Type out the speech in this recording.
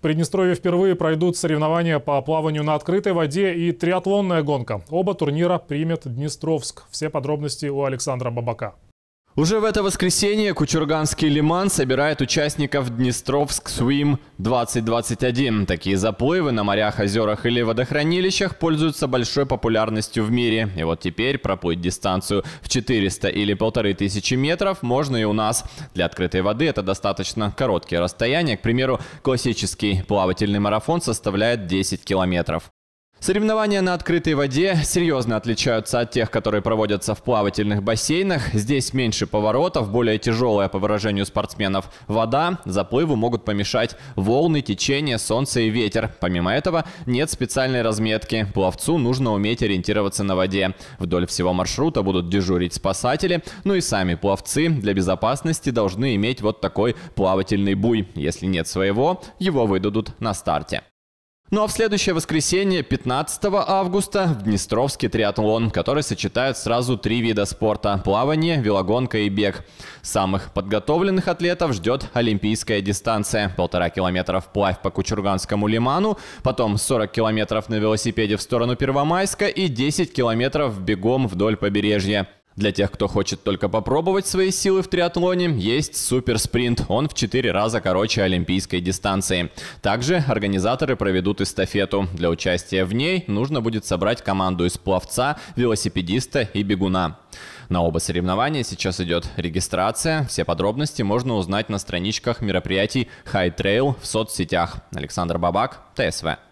В Приднестровье впервые пройдут соревнования по плаванию на открытой воде и триатлонная гонка. Оба турнира примет Днестровск. Все подробности у Александра Бабака. Уже в это воскресенье Кучурганский лиман собирает участников Днестровск Swim-2021. Такие заплывы на морях, озерах или водохранилищах пользуются большой популярностью в мире. И вот теперь проплыть дистанцию в 400 или 1500 метров можно и у нас. Для открытой воды это достаточно короткие расстояния. К примеру, классический плавательный марафон составляет 10 километров. Соревнования на открытой воде серьезно отличаются от тех, которые проводятся в плавательных бассейнах. Здесь меньше поворотов, более тяжелая, по выражению спортсменов, вода. Заплыву могут помешать волны, течение, солнце и ветер. Помимо этого, нет специальной разметки. Пловцу нужно уметь ориентироваться на воде. Вдоль всего маршрута будут дежурить спасатели. Ну и сами пловцы для безопасности должны иметь вот такой плавательный буй. Если нет своего, его выдадут на старте. Ну а в следующее воскресенье, 15 августа, в Днестровске триатлон, который сочетает сразу три вида спорта – плавание, велогонка и бег. Самых подготовленных атлетов ждет олимпийская дистанция – 1,5 километра вплавь по Кучурганскому лиману, потом 40 километров на велосипеде в сторону Первомайска и 10 километров бегом вдоль побережья. Для тех, кто хочет только попробовать свои силы в триатлоне, есть суперспринт. Он в 4 раза короче олимпийской дистанции. Также организаторы проведут эстафету. Для участия в ней нужно будет собрать команду из пловца, велосипедиста и бегуна. На оба соревнования сейчас идет регистрация. Все подробности можно узнать на страничках мероприятий High Trail в соцсетях. Александр Бабак, ТСВ.